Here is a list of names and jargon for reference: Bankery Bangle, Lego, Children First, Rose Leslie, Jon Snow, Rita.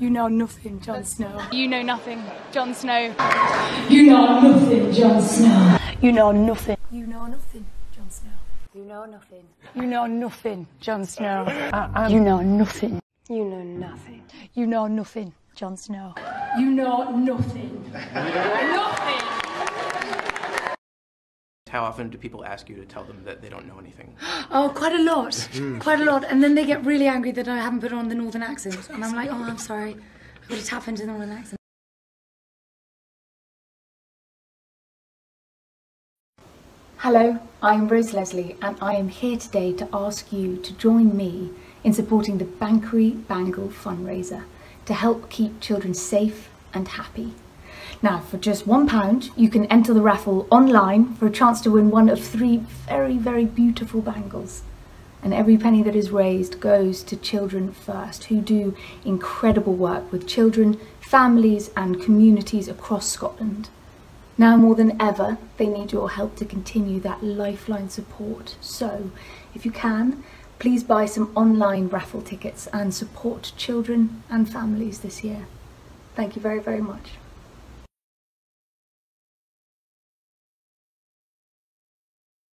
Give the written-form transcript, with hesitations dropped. You know nothing, Jon Snow. You know nothing, Jon Snow. You know nothing, Jon Snow. You know nothing. You know nothing, Jon Snow. You know nothing. You know nothing, Jon Snow. You know nothing. You know nothing. You know nothing, Jon Snow. You know nothing. Nothing. How often do people ask you to tell them that they don't know anything? Oh, quite a lot. Quite a lot. And then they get really angry that I haven't put on the northern accent. And I'm like, oh, I'm sorry. I've got to tap into the northern accent. Hello, I'm Rose Leslie, and I am here today to ask you to join me in supporting the Bankery Bangle fundraiser to help keep children safe and happy. Now, for just £1, you can enter the raffle online for a chance to win one of 3 very, very beautiful bangles. And every penny that is raised goes to Children First, who do incredible work with children, families and communities across Scotland. Now more than ever, they need your help to continue that lifeline support. So, if you can, please buy some online raffle tickets and support children and families this year. Thank you very, very much.